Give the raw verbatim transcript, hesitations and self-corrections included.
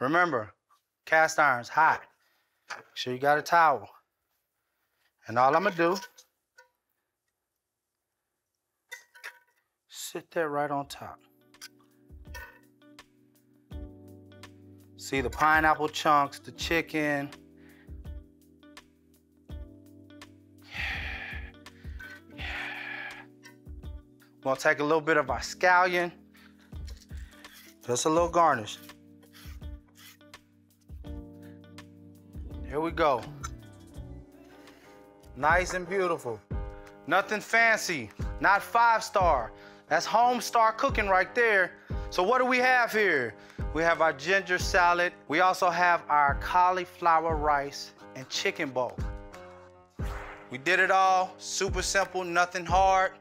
Remember, cast iron's hot. Make sure you got a towel. And all I'm gonna do, sit that right on top. See the pineapple chunks, the chicken. We're gonna take a little bit of our scallion, just a little garnish. Here we go. Nice and beautiful. Nothing fancy, not five star. That's home star cooking right there. So what do we have here? We have our ginger salad. We also have our cauliflower rice and chicken bowl. We did it all, super simple, nothing hard.